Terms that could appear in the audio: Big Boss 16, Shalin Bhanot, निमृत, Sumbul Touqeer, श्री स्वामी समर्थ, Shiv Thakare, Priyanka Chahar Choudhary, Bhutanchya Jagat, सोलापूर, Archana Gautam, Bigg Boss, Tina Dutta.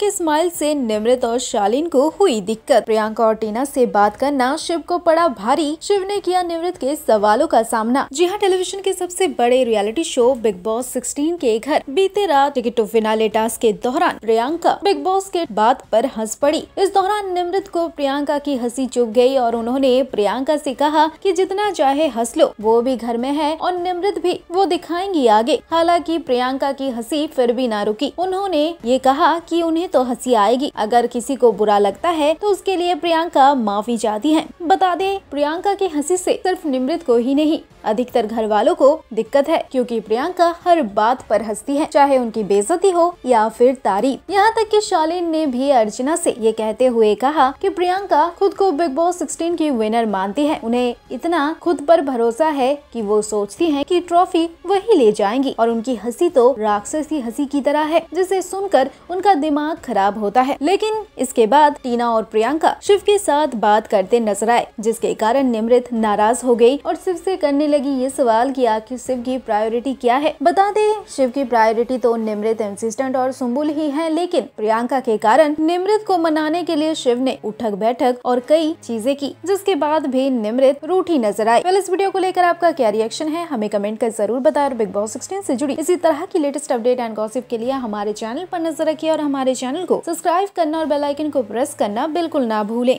के स्माइल से निमृत और शालिन को हुई दिक्कत। प्रियंका और टीना से बात करना शिव को पड़ा भारी। शिव ने किया निमृत के सवालों का सामना। जी हां, टेलीविजन के सबसे बड़े रियलिटी शो बिग बॉस 16 के घर बीते रात टिकट टू फिनाले टास्क के दौरान प्रियंका बिग बॉस के बात पर हंस पड़ी। इस दौरान निमृत को प्रियंका की हंसी चुभ गई और उन्होंने प्रियंका से कहा कि जितना चाहे हंस लो, वो भी घर में है और निमृत भी, वो दिखाएंगी आगे। हालांकि प्रियंका की हंसी फिर भी ना रुकी। उन्होंने ये कहा कि उन्हें तो हंसी आएगी, अगर किसी को बुरा लगता है तो उसके लिए प्रियंका माफी चाहती है। बता दें, प्रियंका की हंसी से सिर्फ निमृत को ही नहीं, अधिकतर घर वालों को दिक्कत है, क्योंकि प्रियंका हर बात पर हंसती है, चाहे उनकी बेइज्जती हो या फिर तारीफ। यहाँ तक कि शालिन ने भी अर्चना से ये कहते हुए कहा कि प्रियंका खुद को बिग बॉस 16 की विनर मानती है। उन्हें इतना खुद पर भरोसा है कि वो सोचती हैं कि ट्रॉफी वही ले जाएंगी और उनकी हंसी तो राक्षसी हंसी की तरह है, जिसे सुनकर उनका दिमाग खराब होता है। लेकिन इसके बाद टीना और प्रियंका शिव के साथ बात करते नजर आए, जिसके कारण निमृत नाराज हो गयी और शिव से करने लगी ये सवाल कि आखिर शिव की प्रायोरिटी क्या है। बता दे, शिव की प्रायोरिटी तो निमृत, इंसिस्टेंट और सुंबुल ही है, लेकिन प्रियंका के कारण निमृत को मनाने के लिए शिव ने उठक बैठक और कई चीजें की, जिसके बाद भी निमृत रूठी नजर आए। इस वीडियो को लेकर आपका क्या रिएक्शन है हमें कमेंट कर जरूर बताएं और बिग बॉस 16 से जुड़ी इसी तरह की लेटेस्ट अपडेट एंड गॉसिप के लिए हमारे चैनल पर नजर रखिए और हमारे चैनल को सब्सक्राइब करना और बेल आइकन को प्रेस करना बिल्कुल ना भूलें।